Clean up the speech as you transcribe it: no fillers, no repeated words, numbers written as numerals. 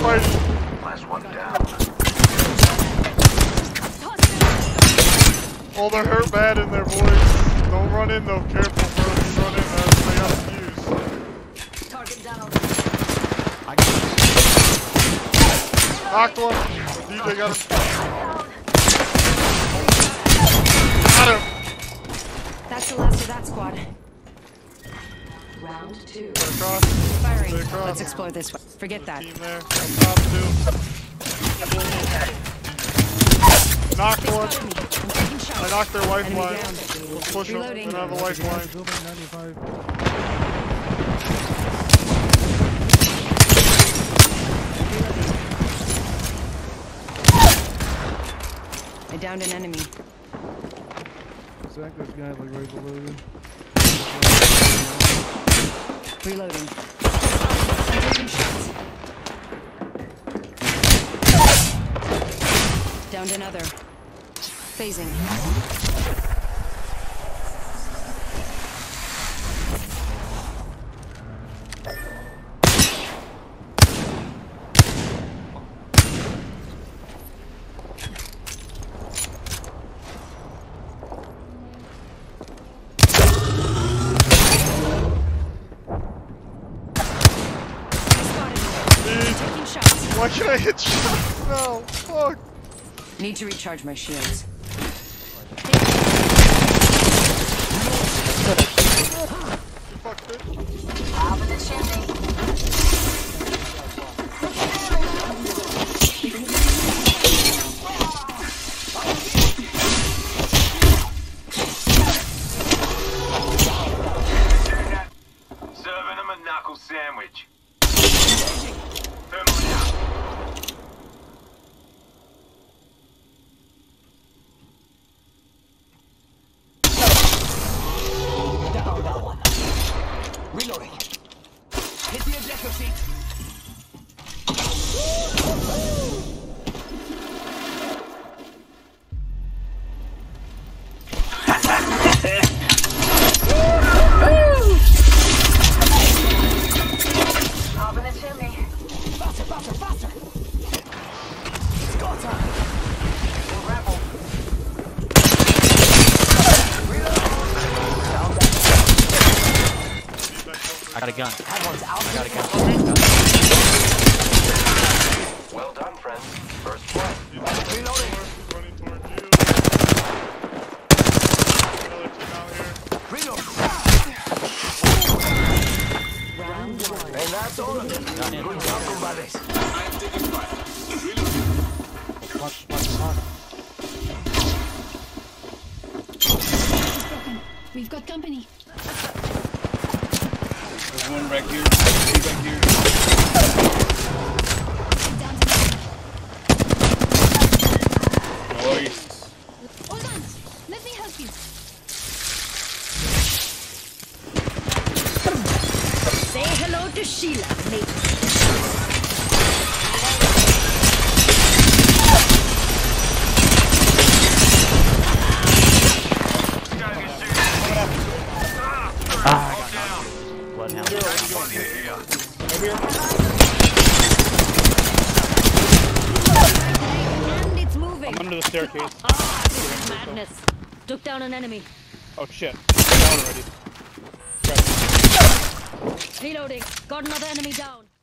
fight. Last one down. Oh, they're hurt bad in there, boys. Don't run in though. Careful, bro. Don't run in as they got fused. Target down already. Knocked one. DJ got him. Got him. That's the last of that squad. Round two. Firing. Let's explore this one. Forget that. Knock one. I knocked their lifeline. Let's push them. They don't have a lifeline. I downed an enemy. Zach, there's a guy like right below you. Reloading. Downed another. Phasing. Why can't I hit shots now? Fuck! Need to recharge my shields. You fucked it. Top of the chimney. Serving him a knuckle sandwich. Reloading. Hit the objective seat. Hop in the chimney. Faster, faster, faster. It's go time. We'll ramble. I got a gun. Well done, friends. First blood. Reloading. Running towards you. Another team out here. Reload. Round one. And that's all of them. Good job, Kumbales. I'm taking fire. Reload. Watch, watch, watch. We've got company. There's one back here. Two back here. Nice. Hold on. Let me help you. Say hello to Sheila, mate. Ah. And it's moving. I'm under the staircase. Ah, this is madness. Took down an enemy. Oh shit. Down already. Reloading. Got another enemy down.